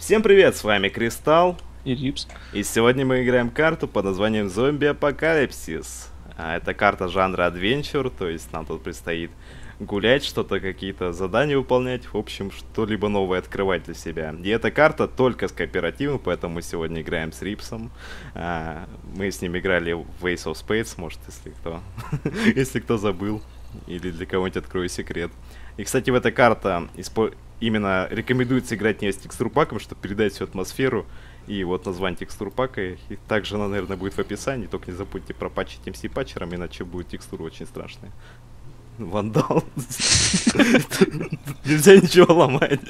Всем привет, с вами Кристалл и Рипс. И сегодня мы играем карту под названием Зомби Апокалипсис. Это карта жанра адвенчур, то есть нам тут предстоит гулять, что-то, какие-то задания выполнять, в общем, что-либо новое открывать для себя. И эта карта только с кооперативом, поэтому мы сегодня играем с Рипсом. Мы с ним играли в Ace of Spades, может, если кто забыл, или для кого-нибудь открою секрет. И, кстати, в эта карта именно рекомендуется играть в нее с текстурпаком, чтобы передать всю атмосферу. И вот название текстурпака, и также она, наверное, будет в описании, только не забудьте пропатчить MC-патчером, иначе будет текстура очень страшная. Вандал. Нельзя ничего ломать.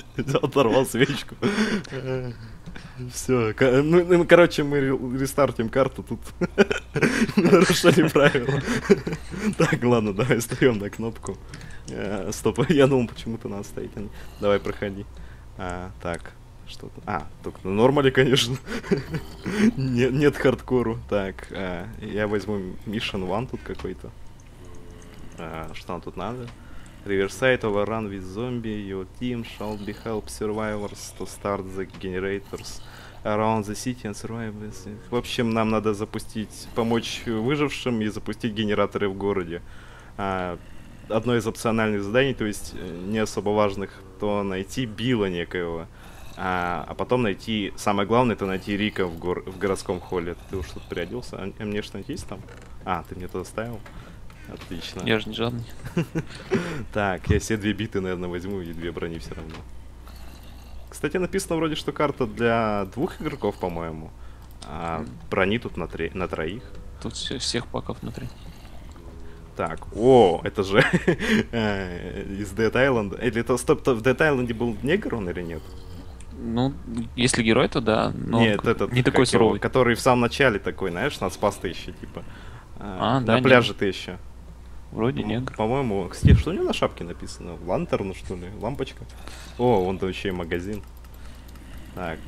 Оторвал свечку. Все. Ну, короче, мы рестартим карту тут. Нарушили правила. Так, ладно, давай встаем на кнопку. Стоп, я думал, почему-то надо стоять. Давай, проходи. Так, что-то. Только на нормале, конечно. Нет хардкору. Так, я возьму Mission One тут какой-то. Что нам тут надо? Riverside overrun with zombie. Your team shall be help survivors to start the generators around the city and survive this. В общем, нам надо запустить, помочь выжившим и запустить генераторы в городе. Одно из опциональных заданий, то есть не особо важных, то найти Била некоего. А потом найти, самое главное, это найти Рика в городском холле. Ты уж тут приоделся? А мне что-нибудь есть там? Ты мне туда ставил? Отлично. Я же не жадный. Так, я все две биты, наверное, возьму и две брони все равно. Кстати, написано вроде, что карта для двух игроков, по-моему. А брони тут на троих. Тут всех паков на 3. Так, о, это же из Dead Island. Или это, стоп, в Dead Island был негр он или нет? Ну, если герой, то да. Нет, этот, не такой суровый. Который в самом начале такой, знаешь, нас спас ты еще, типа. На пляже ты еще. Вроде негр. По-моему, кстати, что у него на шапке написано? Лантерн, что ли? Лампочка? О, вон там еще и магазин. Так.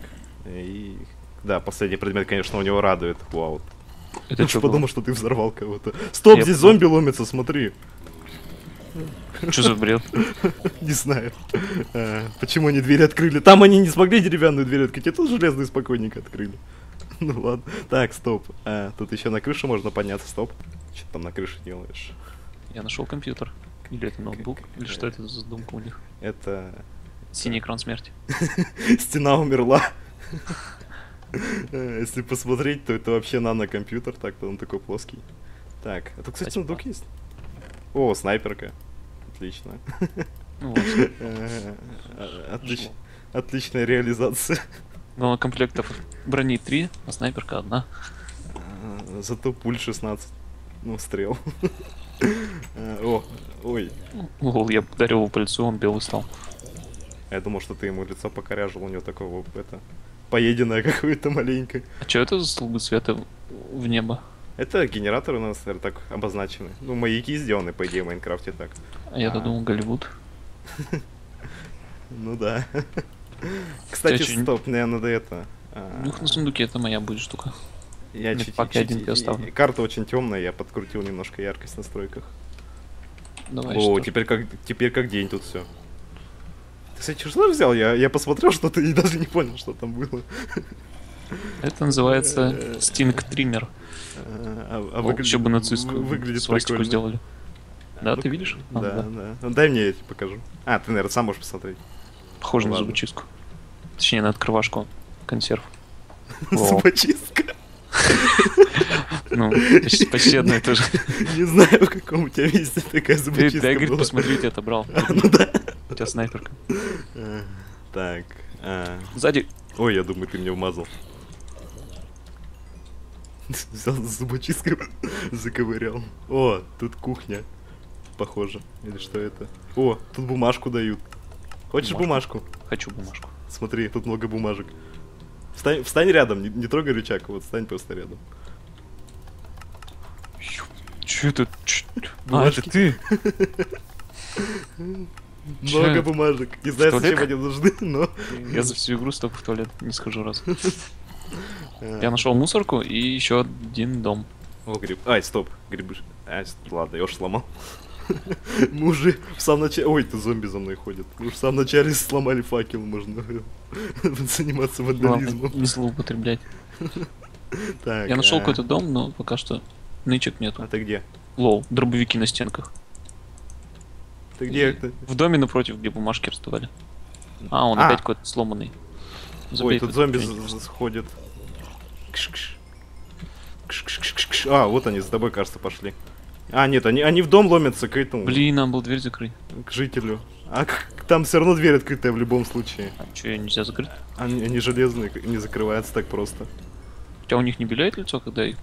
И... Да, последний предмет, конечно, у него радует. Вау. Это что, подумал, что ты взорвал кого-то. Стоп, здесь зомби ломятся, смотри. Что за бред? Не знаю. Почему они двери открыли? Там они не смогли деревянную дверь открыть, а тут железную спокойненько открыли. Ну ладно. Так, стоп. Тут еще на крышу можно подняться, стоп. Что ты там на крыше делаешь? Я нашел компьютер. Или это ноутбук? Или что это за задумка у них? Это... Синий экран смерти. Стена умерла. Если посмотреть, то это вообще нано-компьютер. Так-то он такой плоский. Так, а тут, кстати, ноутбук есть? О, снайперка. Отлично. Отличная реализация. Но комплектов брони 3, а снайперка 1. Зато пуль 16. Ну, стрел. О, ой. Лол, я подарил его по лицу, он белый стал. Я думал, что ты ему лицо покоряжил, у него такого, это, поеденное какое-то маленькое. А что это за столбы света в небо? Это генераторы у нас, наверное, так обозначены. Ну, маяки сделаны, по идее, в Майнкрафте так. Я-то думал, Голливуд. Ну да. Кстати, стоп, мне надо это... Дух на сундуке, это моя будет штука. Я чуть-чуть оставлю. Карта очень темная, я подкрутил немножко яркость в настройках. Давай. О, теперь как день тут все. Ты, кстати, что взял? Я посмотрел что-то и даже не понял, что там было. Это называется стинг-триммер. Еще бы нацистскую свастику сделали. Да, ты видишь? Да. Дай мне, я тебе покажу. Ты, наверное, сам можешь посмотреть. Похоже на зубочистку. Точнее, на открывашку консерв. Зубочистка? Ну, почти одно и то же. Не знаю, в каком у тебя месте такая зубочистка была. Я, говорит, посмотри, я это брал. Ну да. У тебя снайперка. Так. Сзади. Ой, я думаю, ты мне вмазал. Взял зубочисткой, заковырял. О, тут кухня. Похоже. Или что это? О, тут бумажку дают. Хочешь бумажку? Хочу бумажку. Смотри, тут много бумажек. Встань рядом, не трогай рычаг, вот встань просто рядом. Че это? Это ты? Много бумажек. Не знаю, зачем они нужны, но... Я за всю игру столько в туалет не схожу раз. Я нашел мусорку и еще один дом. О, гриб. Ладно, я уж сломал. Мы уже в самом начале... Ой, это зомби за мной ходит. Мы уже в самом начале сломали факел, можно заниматься вандализмом. Не злоупотреблять. Я нашел какой-то дом, но пока что нычек нету. А ты где? Лол, дробовики на стенках. Ты где это? В доме напротив, где бумажки раздавали. А, он опять какой-то сломанный. Ой, тут зомби сходит. А, вот они, за тобой, кажется, пошли. А, нет, они в дом ломятся к этому. Блин, нам был дверь закрыть. К жителю. А там все равно дверь открытая в любом случае. А че, ее нельзя закрыть? Они железные, не закрываются так просто. У тебя у них не белеет лицо, когда их...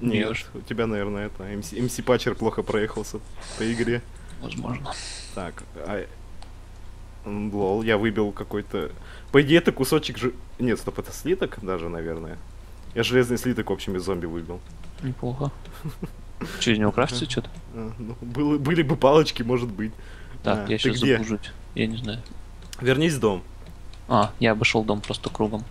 Нет, бьешь? У тебя, наверное, это... МС Патчер плохо проехался по игре. Возможно. Так, лол, я выбил какой-то... По идее, это кусочек же... Нет, стоп, это слиток даже, наверное. Я железный слиток, в общем, из зомби выбил. Неплохо. Че, из него крафтится что-то? Ну, были бы палочки, может быть. Так, я сейчас запужусь. Я не знаю. Вернись в дом. А, я обошел дом просто кругом.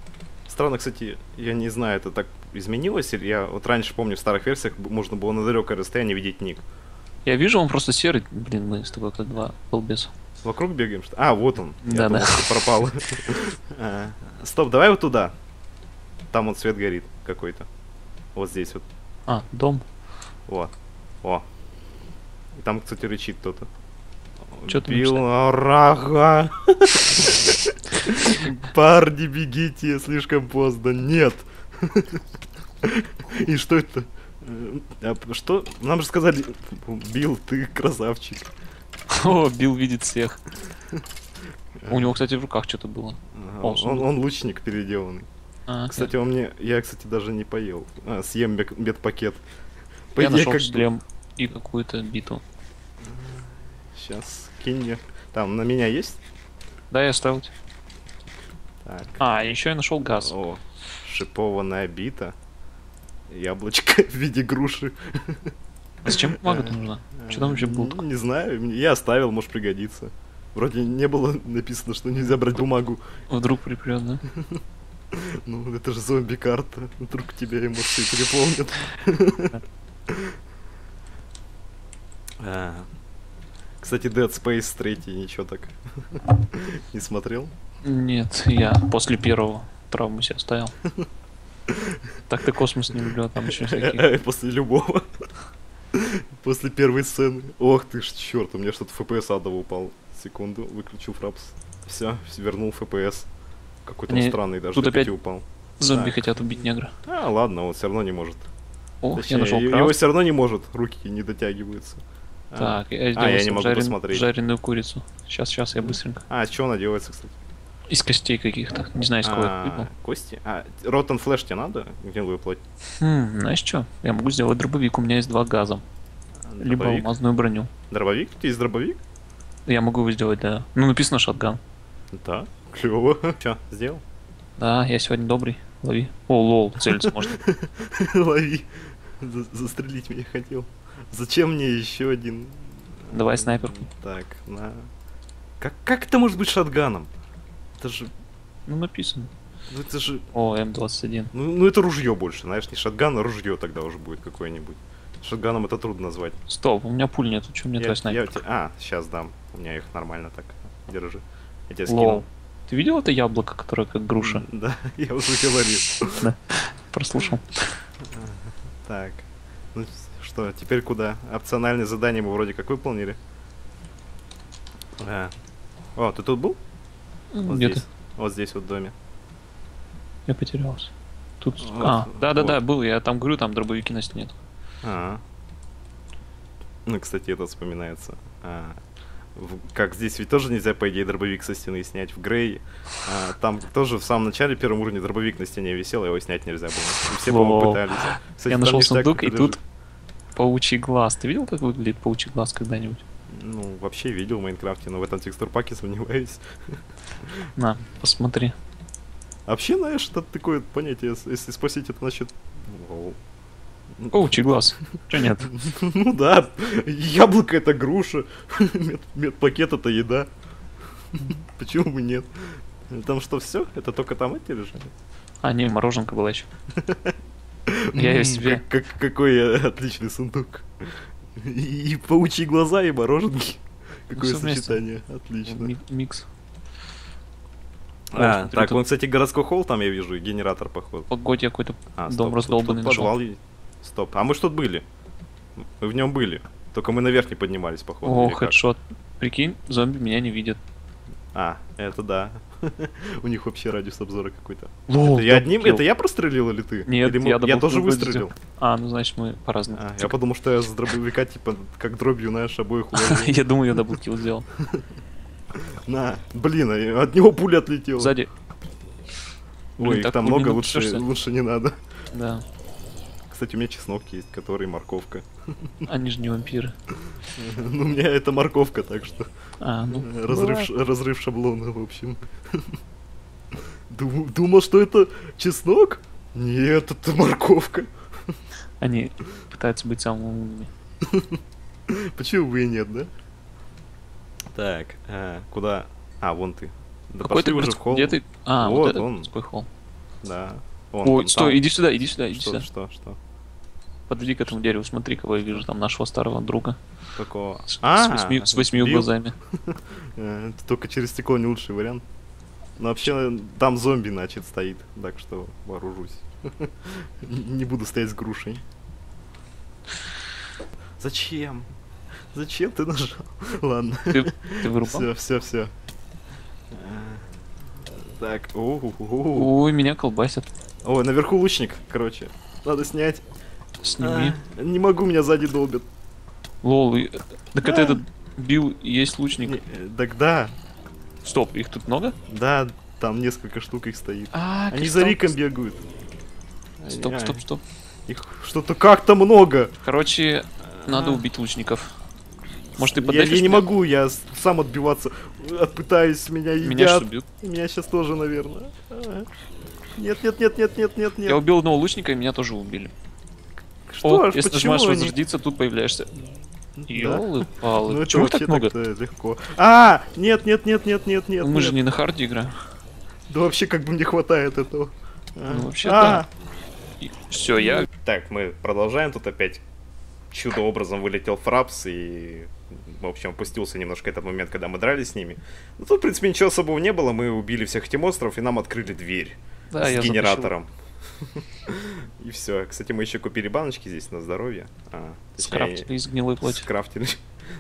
Странно, кстати, я не знаю, это так изменилось, или я вот раньше помню, в старых версиях можно было на далекое расстояние видеть ник. Я вижу, он просто серый. Блин, мы с тобой как два балбеса. Вокруг бегаем, что? А, вот он. Да, да. Пропал. Стоп, давай вот туда. Там вот свет горит какой-то. Вот здесь вот. А, дом. Вот. О. И там, кстати, рычит кто-то. Че ты Белорага. Парни, бегите, слишком поздно. Нет. И что это? Что? Нам же сказали, Бил, ты красавчик. О, Бил видит всех. У него, кстати, в руках что-то было. Он лучник переделанный. Кстати, он мне... Я, кстати, даже не поел. Съем медпакет. Я нашел шлем и какую-то биту. Сейчас кинь мне. Там на меня есть? Да, я оставил. Так. А, еще я нашел газ. О, шипованная бита. Яблочко в виде груши. А зачем бумага-то нужна? Что там вообще было? Не знаю, я оставил, может пригодиться. Вроде не было написано, что нельзя брать бумагу. Вдруг припрет, да? Ну, это же зомби-карта. Вдруг тебя эмоции переполнят. Кстати, Dead Space 3, ничего так. Не смотрел? Нет, я после первого травму себе оставил. Так-то космос не люблю, а там еще всякие. После любого. После первой сцены. Ох ты ж, черт, у меня что-то FPS адово упал. Секунду, выключил фрапс. Все, вернул FPS. Какой-то он странный даже. Тут опять упал. Зомби так хотят убить негра. А, ладно, он все равно не может. О, точнее, я нашел его все равно не может, руки не дотягиваются. Так, я не могу посмотреть. Жареную курицу. Сейчас, я быстренько. А, с чего она делается, кстати? Из костей каких-то. Не знаю, из кого это. Кости? А, Rotten Flash тебе надо? Гнилую плоть. Знаешь что? Я могу сделать дробовик, у меня есть два газа. Либо алмазную броню. Дробовик? У тебя есть дробовик? Я могу его сделать, да. Ну, написано шотган. Да? Клево. Че, сделал? Да, я сегодня добрый. Лови. О, лол, целиться можно. Лови. Застрелить меня хотел. Зачем мне еще один? Давай снайперку. Так, на... Как это может быть шотганом? Это же... Ну, написано. Ну, это же... О, М21. Ну, это ружье больше, знаешь, не шотган, а ружье тогда уже будет какое-нибудь. Шотганом это трудно назвать. Стоп, у меня пуль нету, что мне твоя снайперка? А, сейчас дам. У меня их нормально так. Держи. Я тебя скинул. Ты видел это яблоко, которое как груша? Да, я уже говорил. Прослушал. Так, ну что, теперь куда? Опциональные задания мы вроде как выполнили. О, ты тут был? Где-то. Вот здесь вот в доме. Я потерялся. Тут... А, да-да-да, был. Я там говорю, там дробовики на стене. Ну, кстати, это вспоминается. Как здесь ведь тоже нельзя, по идее, дробовик со стены снять в Грей. Там тоже в самом начале, в первом уровне, дробовик на стене висел, его снять нельзя было. И все, по-моему, пытались. Кстати, я нашел сундук, и тут паучий глаз. Ты видел, как выглядит паучий глаз когда-нибудь? Ну, вообще видел в Майнкрафте, но в этом текстурпаке сомневаюсь. На, посмотри. Вообще, знаешь, это такое понятие, если спросить, это значит... Паучий глаз. Че нет? Ну да, яблоко это груша, медпакет это еда. Почему бы нет? Там что, все? Это только там эти лежали? А, не, мороженка была еще. Я ее себе... Какой отличный сундук. И паучьи глаза, и мороженки. Какое сочетание. Отлично. Микс. А, так, вон, кстати, городской холл там я вижу, и генератор, походу. Погодь, я какой-то дом раздолбанный нашел. Стоп, а мы что тут были? Мы в нем были. Только мы наверх не поднимались, походу. О, хедшот. Прикинь, зомби меня не видят. А, это да. У них вообще радиус обзора какой-то. Это я прострелил или ты? Нет, я тоже выстрелил. А, ну значит мы по-разному. Я подумал, что я с дробовика, типа, как дробью, знаешь, обоих. Я думал, я даблкил сделал. На, блин, от него пуля отлетела. Сзади. Ой, их там много, лучше не надо. Да. Кстати, у меня чеснок есть, который морковка. Они же не вампиры. Ну, у меня это морковка, так что... А, ну... Разрыв шаблона, в общем. Думал, что это чеснок? Нет, это морковка. Они пытаются быть самыми умными. Почему бы и нет, да? Так, куда... А, вон ты. Да пошли уже в холл. Где ты? А, вот он. Какой холл. Да. Ой, стой, иди сюда, иди сюда, иди сюда. Что? Подойди к этому дереву, смотри, кого я вижу, там нашего старого друга. Какого? С 8 глазами. Только через стекло не лучший вариант. Но вообще там зомби, значит, стоит, так что вооружусь. Не буду стоять с грушей. Зачем? Зачем ты нажал? Ладно. Ты вырубал? Все. Так, ой, меня колбасят. Ой, наверху лучник, короче. Надо снять. Сними. Не могу, меня сзади долбят. Лол, так это этот Бил есть лучник. Так да. Стоп, их тут много? Да, там несколько штук их стоит. Они за Риком бегают. Стоп. Их что-то как-то много. Короче, надо убить лучников. Может, ты поддашь? Я не могу, я сам отбиваться. Отпытаюсь, меня едят. Меня сейчас бьют. Меня сейчас тоже, наверное. Нет. Я убил одного лучника, и меня тоже убили. Что? О, если нажимаешь возродиться, тут появляешься. Ёлы-палы. Ну, чего так много? Легко. Нет. Мы же не на харде играем. Да вообще как бы мне хватает этого. Ну вообще-то. Все, я... Так, мы продолжаем тут опять. Чудо-образом вылетел Фрапс и... В общем, опустился немножко этот момент, когда мы дрались с ними. Ну, тут, в принципе, ничего особого не было. Мы убили всех этих монстров, и нам открыли дверь. Да, с генератором. И все. Кстати, мы еще купили баночки здесь на здоровье. Скрафтили из гнилой плоти. Скрафтили.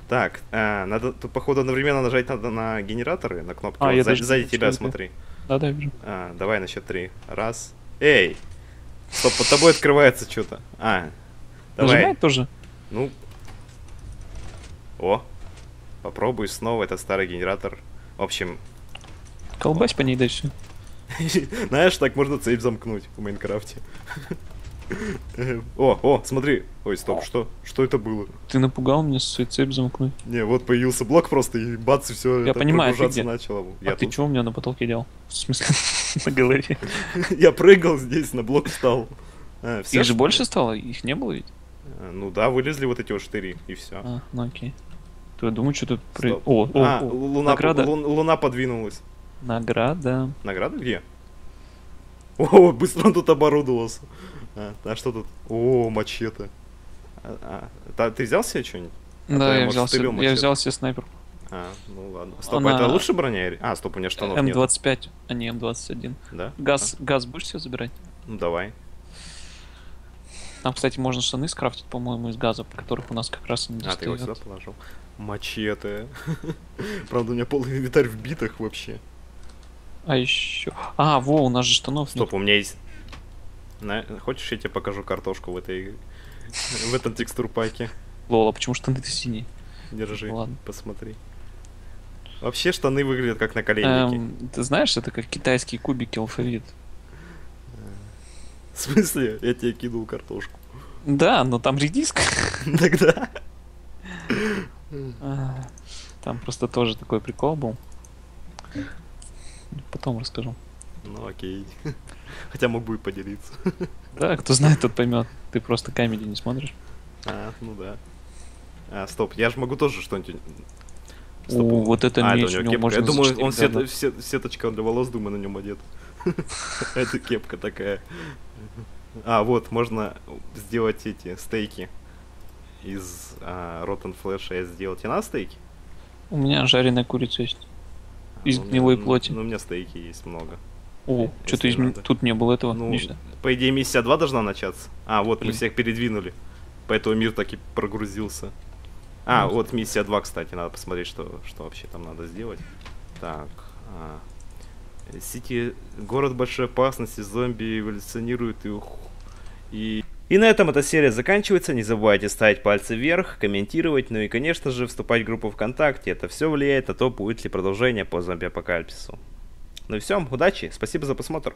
Так, надо тут, походу, одновременно нажать надо на генераторы, на кнопки. Сзади тебя смотри. Да, я вижу. Давай на счет 3. Раз. Эй! Стоп, под тобой открывается что-то. Нажимает тоже? Ну... О, попробуй снова, это старый генератор. В общем... Колбась по ней дальше. Знаешь, так можно цепь замкнуть в Майнкрафте. О, смотри. Ой, стоп, что это было? Ты напугал меня свою цепь замкнуть. Не, вот появился блок просто, и бац, и все. Я понимаю, ты начало. А ты чего у меня на потолке делал? В смысле, на голове? Я прыгал здесь, на блок встал. Их же больше стало? Их не было ведь? Ну да, вылезли вот эти вот штыри, и все. Ну окей. То я думаю, что-то... Луна подвинулась. Награда. Награда где? О, быстро он тут оборудовался. А что тут? О, мачете. Ты взял себе что-нибудь? Да, я взял себе снайперку. Ну ладно. Стоп, это лучше броня? Стоп, у меня штанов нет. М25, а не М21. Да? Газ будешь себе забирать? Ну давай. Там, кстати, можно штаны скрафтить, по-моему, из газа, которых у нас как раз и не достает. Ты его сюда положил. Мачете. Правда, у меня полный инвентарь в битах вообще. А еще... во, у нас же штанов нет. Стоп, у меня есть... Хочешь, я тебе покажу картошку в этом текстурпаке? Лол, а почему штаны-то синие? Держи, посмотри. Вообще штаны выглядят как наколенники. Ты знаешь, это как китайские кубики алфавит. В смысле? Я тебе кинул картошку. Да, но там редиска. Тогда. Там просто тоже такой прикол был. Потом расскажу. Ну окей. Хотя мог бы и поделиться. Да, кто знает, тот поймет. Ты просто камеди не смотришь. Ну да. Стоп, я же могу тоже что-нибудь... О, вот это меч, у него можно... Я думаю, он сеточка для волос, думаю, на нем одет. Это кепка такая. Вот, можно сделать эти стейки. из Rotten Flesh я сделал тенастейки? У меня жареная курица есть. Из гнилой плоти. Ну, у меня стейки есть много. О, что-то тут не было этого. Ну, по идее, миссия 2 должна начаться. А, вот, мы всех передвинули. Поэтому мир так и прогрузился. А, вот миссия 2, кстати. Надо посмотреть, что вообще там надо сделать. Так. Сити. Город большой опасности. Зомби эволюционируют И на этом эта серия заканчивается. Не забывайте ставить пальцы вверх, комментировать, ну и, конечно же, вступать в группу ВКонтакте. Это все влияет на то, будет ли продолжение по зомби-апокалипсису. Ну и все, удачи, спасибо за просмотр.